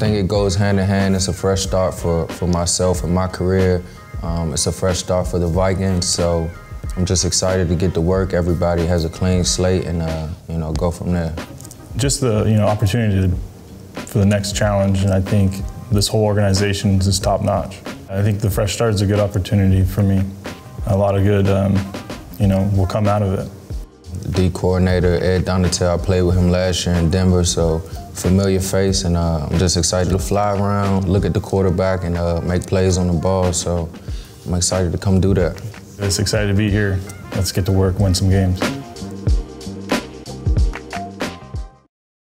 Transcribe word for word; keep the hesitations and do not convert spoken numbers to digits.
think it goes hand in hand. It's a fresh start for, for myself and my career. Um, it's a fresh start for the Vikings, so I'm just excited to get to work. Everybody has a clean slate and, uh, you know, go from there. Just the, you know, opportunity to, for the next challenge, and I think this whole organization is just top-notch. I think the fresh start is a good opportunity for me. A lot of good, um, you know, will come out of it. The D coordinator, Ed Donatell, I played with him last year in Denver, so familiar face, and uh, I'm just excited to fly around, look at the quarterback, and uh, make plays on the ball, so I'm excited to come do that. It's excited to be here. Let's get to work, win some games.